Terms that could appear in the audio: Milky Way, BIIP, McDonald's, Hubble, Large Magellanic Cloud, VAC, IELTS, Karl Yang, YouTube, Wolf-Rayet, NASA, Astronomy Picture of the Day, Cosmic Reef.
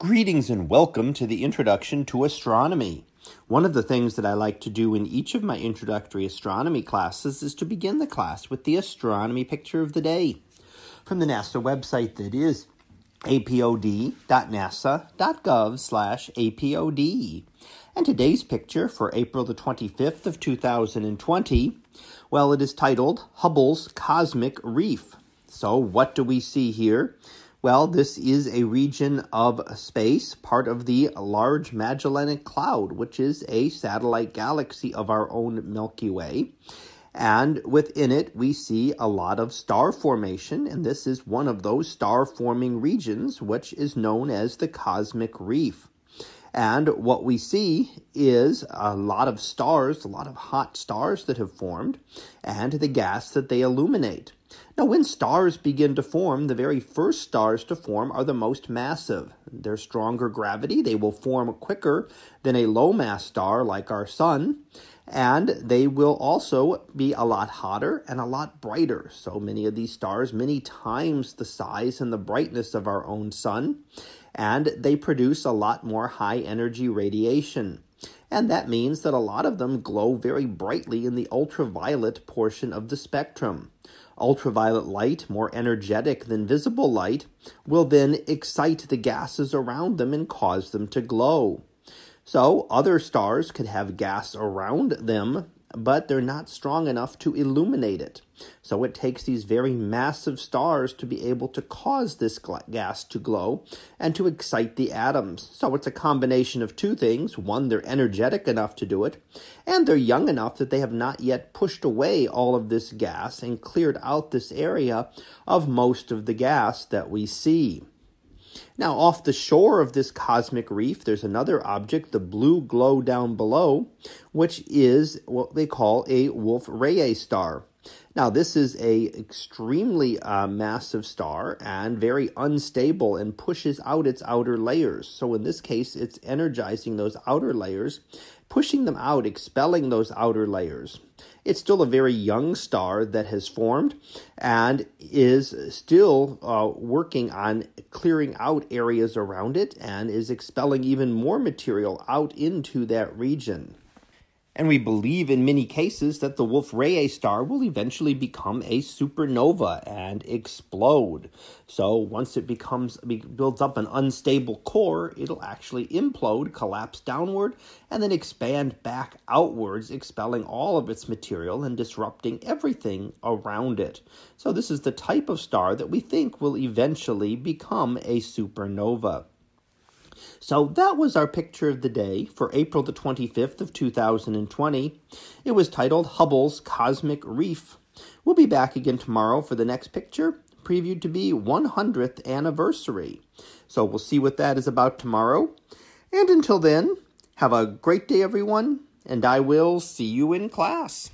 Greetings and welcome to the Introduction to Astronomy. One of the things that I like to do in each of my introductory astronomy classes is to begin the class with the astronomy picture of the day from the NASA website, that is apod.nasa.gov/apod. And today's picture for April the 25th of 2020, well, it is titled Hubble's Cosmic Reef. So what do we see here? Well, this is a region of space, part of the Large Magellanic Cloud, which is a satellite galaxy of our own Milky Way. And within it, we see a lot of star formation, and this is one of those star-forming regions, which is known as the Cosmic Reef. And what we see is a lot of stars, a lot of hot stars that have formed, and the gas that they illuminate. Now, when stars begin to form, the very first stars to form are the most massive. They're stronger gravity. They will form quicker than a low-mass star like our sun, and they will also be a lot hotter and a lot brighter. So many of these stars, many times the size and the brightness of our own sun, and they produce a lot more high-energy radiation. And that means that a lot of them glow very brightly in the ultraviolet portion of the spectrum. Ultraviolet light, more energetic than visible light, will then excite the gases around them and cause them to glow. So other stars could have gas around them, but they're not strong enough to illuminate it. So it takes these very massive stars to be able to cause this gas to glow and to excite the atoms. So it's a combination of two things. One, they're energetic enough to do it, and they're young enough that they have not yet pushed away all of this gas and cleared out this area of most of the gas that we see. Now, off the shore of this cosmic reef, there's another object, the blue glow down below, which is what they call a Wolf-Rayet star. Now, this is an extremely massive star and very unstable and pushes out its outer layers. So in this case, it's energizing those outer layers, pushing them out, expelling those outer layers. It's still a very young star that has formed and is still working on clearing out areas around it and is expelling even more material out into that region. And we believe in many cases that the Wolf-Rayet star will eventually become a supernova and explode. So once it builds up an unstable core, it'll actually implode, collapse downward, and then expand back outwards, expelling all of its material and disrupting everything around it. So this is the type of star that we think will eventually become a supernova. So that was our picture of the day for April the 25th of 2020. It was titled Hubble's Cosmic Reef. We'll be back again tomorrow for the next picture, previewed to be 100th anniversary. So we'll see what that is about tomorrow. And until then, have a great day, everyone, and I will see you in class.